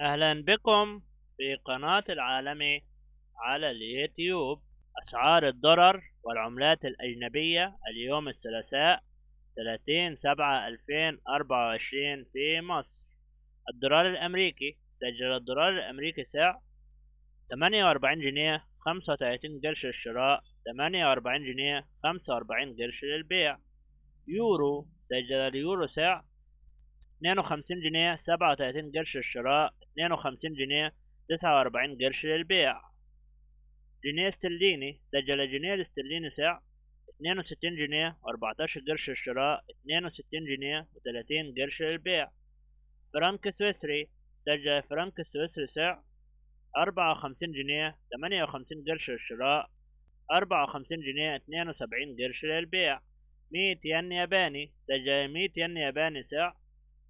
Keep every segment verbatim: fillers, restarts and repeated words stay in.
أهلا بكم في قناة العالمي على اليوتيوب. أسعار الضرر والعملات الأجنبية اليوم الثلاثاء ثلاثين سبعة ألفين وأربعة وعشرين في مصر. الدولار الأمريكي، سجل الدولار الأمريكي سعر ثمانية وأربعين جنيه خمسة وثلاثين قرش للشراء، ثمانية وأربعين جنيه خمسة وأربعين قرش للبيع. يورو، سجل اليورو سعر اثنين وخمسين جنيه سبعة وثلاثين قرش للشراء، اثنين وخمسين جنيه تسعة وأربعين قرش للبيع. جنيه استرليني، سجل الجنيه الاسترليني سعر اثنين وستين جنيه وأربعة عشر قرش للشراء، اثنين وستين جنيه وثلاثين قرش للبيع. فرنك سويسري، سجل فرنك السويسري سعر أربعة وخمسين جنيه ثمانية وخمسين قرش للشراء، أربعة وخمسين جنيه اثنين وسبعين قرش للبيع. مية ين ياباني، سجل مية ين ياباني سعر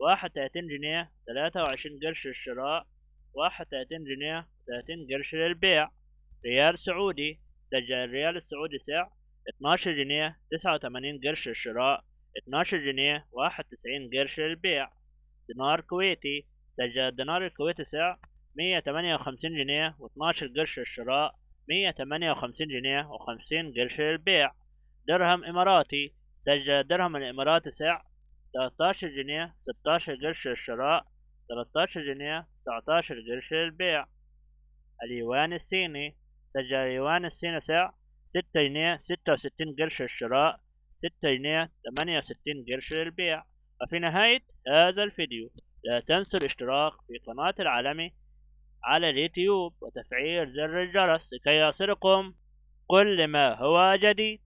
واحد وثلاثين جنيه ثلاثة وعشرين قرش للشراء، واحد وثلاثين جنيه ثلاثين قرش للبيع. ريال سعودي، سجل الريال السعودي سعر اثناشر جنيه تسعة وثمانين قرش للشراء، اثناشر جنيه واحد وتسعين قرش للبيع. دينار كويتي، سجل الدينار الكويتي سعر مية ثمانية وخمسين جنيه واثناشر قرش للشراء، مية ثمانية وخمسين جنيه وخمسين قرش للبيع. درهم إماراتي، سجل الدرهم الإماراتي سعر ثلاثة عشر جنيه ستة عشر قرش للشراء، ثلاثة عشر جنيه تسعة عشر قرش للبيع. اليوان الصيني، سجل اليوان الصيني سعر ستة جنيه ستة وستين قرش للشراء، ستة جنيه ثمانية وستين قرش للبيع. وفي نهاية هذا الفيديو لا تنسوا الاشتراك في قناة العالمي على اليوتيوب وتفعيل زر الجرس لكي يصلكم كل ما هو جديد.